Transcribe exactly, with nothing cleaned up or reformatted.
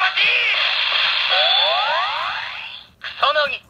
待て。クソノギ。